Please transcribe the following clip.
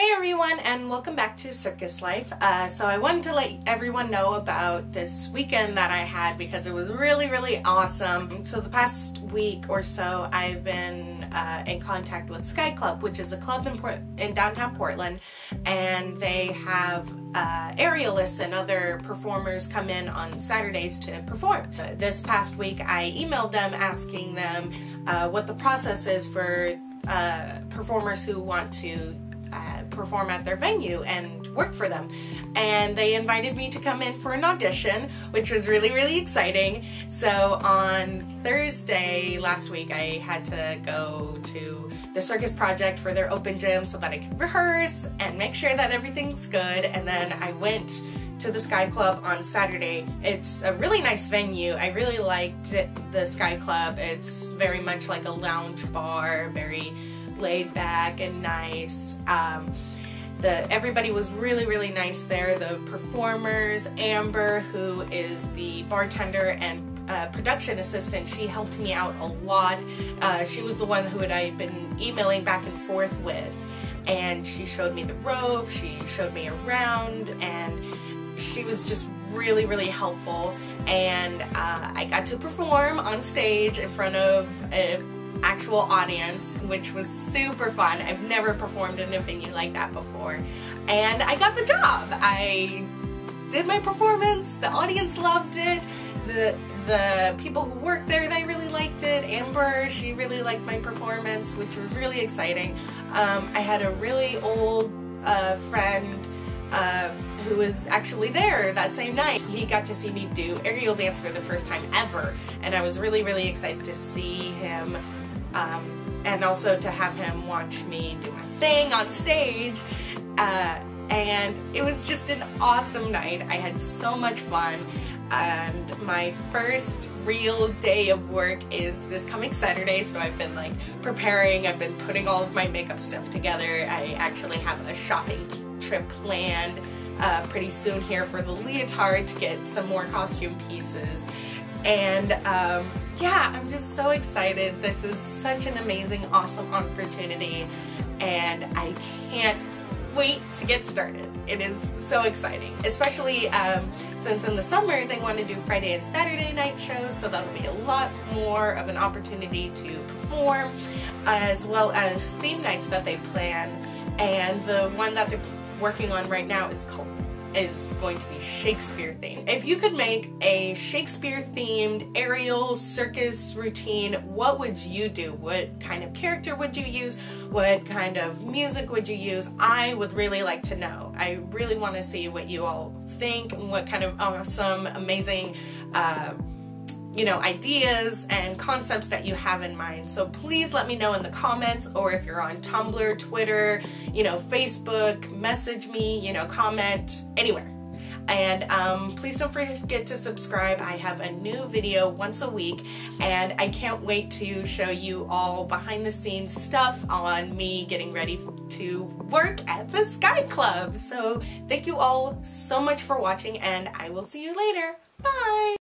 Hey everyone, and welcome back to Circus Life. So I wanted to let everyone know about this weekend that I had because it was really awesome. So the past week or so I've been in contact with Sky Club, which is a club in downtown Portland, and they have aerialists and other performers come in on Saturdays to perform. This past week I emailed them asking them what the process is for performers who want to perform at their venue and work for them, and they invited me to come in for an audition, which was really exciting. So on Thursday last week I had to go to the Circus Project for their open gym so that I could rehearse and make sure that everything's good, and then I went to the Sky Club on Saturday. It's a really nice venue. I really liked the Sky Club. It's very much like a lounge bar, very laid back and nice. Everybody was really nice there. The performers, Amber, who is the bartender and production assistant, she helped me out a lot. She was the one who I'd been emailing back and forth with, and she showed me the ropes, she showed me around, and she was just really helpful. And I got to perform on stage in front of an actual audience, which was super fun. I've never performed in a venue like that before, and I got the job. I did my performance, the audience loved it, the people who worked there, they really liked it. Amber, she really liked my performance, which was really exciting. I had a really old friend who was actually there that same night. He got to see me do aerial dance for the first time ever, and I was really excited to see him, and also to have him watch me do my thing on stage, and it was just an awesome night. I had so much fun, and my first real day of work is this coming Saturday, so I've been like preparing, I've been putting all of my makeup stuff together. I actually have a shopping trip planned pretty soon here for the leotard to get some more costume pieces. And yeah, I'm just so excited. This is such an amazing, awesome opportunity, and I can't wait to get started. It is so exciting, especially since in the summer they want to do Friday and Saturday night shows, so that'll be a lot more of an opportunity to perform, as well as theme nights that they plan. And the one that they're working on right now is going to be Shakespeare themed. If you could make a Shakespeare themed aerial circus routine, what would you do? What kind of character would you use? What kind of music would you use? I would really like to know. I really want to see what you all think and what kind of awesome, amazing you know, ideas and concepts that you have in mind. So please let me know in the comments, or if you're on Tumblr, Twitter, you know, Facebook, message me, you know, comment anywhere. And please don't forget to subscribe. I have a new video once a week, and I can't wait to show you all behind the scenes stuff on me getting ready to work at the Sky Club. So thank you all so much for watching, and I will see you later. Bye!